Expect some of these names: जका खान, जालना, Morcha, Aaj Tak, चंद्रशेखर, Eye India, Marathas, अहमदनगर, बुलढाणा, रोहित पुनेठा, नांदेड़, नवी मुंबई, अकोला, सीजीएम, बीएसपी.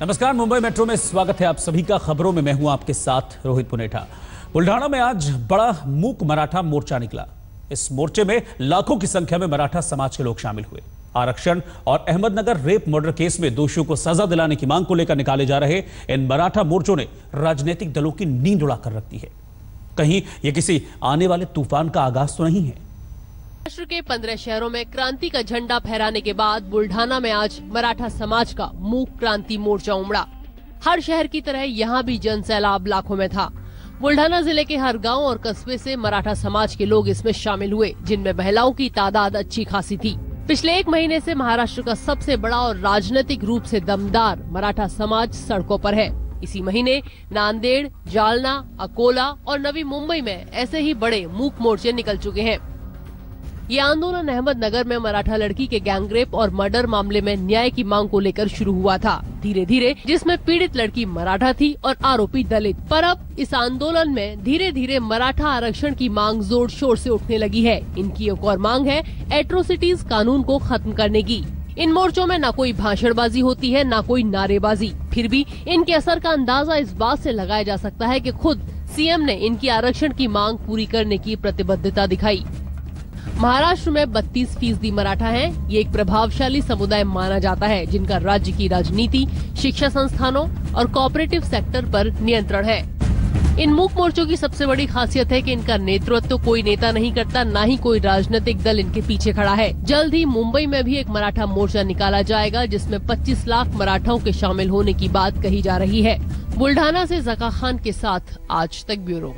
नमस्कार, मुंबई मेट्रो में स्वागत है आप सभी का। खबरों में मैं हूं आपके साथ रोहित पुनेठा। बुलढाणा में आज बड़ा मूक मराठा मोर्चा निकला। इस मोर्चे में लाखों की संख्या में मराठा समाज के लोग शामिल हुए। आरक्षण और अहमदनगर रेप मर्डर केस में दोषियों को सजा दिलाने की मांग को लेकर निकाले जा रहे इन मराठा मोर्चों ने राजनीतिक दलों की नींद उड़ा कर रख दी है। कहीं ये किसी आने वाले तूफान का आगाज तो नहीं है। राष्ट्र के 15 शहरों में क्रांति का झंडा फहराने के बाद बुलढाणा में आज मराठा समाज का मूक क्रांति मोर्चा उमड़ा। हर शहर की तरह यहाँ भी जन सैलाब लाखों में था। बुलढाणा जिले के हर गांव और कस्बे से मराठा समाज के लोग इसमें शामिल हुए, जिनमें महिलाओं की तादाद अच्छी खासी थी। पिछले एक महीने से महाराष्ट्र का सबसे बड़ा और राजनीतिक रूप से दमदार मराठा समाज सड़कों पर है। इसी महीने नांदेड़, जालना, अकोला और नवी मुंबई में ऐसे ही बड़े मूक मोर्चे निकल चुके हैं। ये आंदोलन अहमदनगर में मराठा लड़की के गैंगरेप और मर्डर मामले में न्याय की मांग को लेकर शुरू हुआ था, धीरे धीरे जिसमें पीड़ित लड़की मराठा थी और आरोपी दलित। पर अब इस आंदोलन में धीरे धीरे मराठा आरक्षण की मांग जोर शोर से उठने लगी है। इनकी एक और मांग है एट्रोसिटीज कानून को खत्म करने की। इन मोर्चों में न कोई भाषणबाजी होती है, न कोई नारेबाजी। फिर भी इनके असर का अंदाजा इस बात से लगाया जा सकता है कि खुद सीएम ने इनकी आरक्षण की मांग पूरी करने की प्रतिबद्धता दिखाई। महाराष्ट्र में 32% मराठा हैं। ये एक प्रभावशाली समुदाय माना जाता है, जिनका राज्य की राजनीति, शिक्षा संस्थानों और कॉर्पोरेटिव सेक्टर पर नियंत्रण है। इन मूक मोर्चों की सबसे बड़ी खासियत है कि इनका नेतृत्व तो कोई नेता नहीं करता, ना ही कोई राजनीतिक दल इनके पीछे खड़ा है। जल्द ही मुंबई में भी एक मराठा मोर्चा निकाला जाएगा, जिसमें 25 लाख मराठाओं के शामिल होने की बात कही जा रही है। बुलढाणा से जका खान के साथ आज तक ब्यूरो।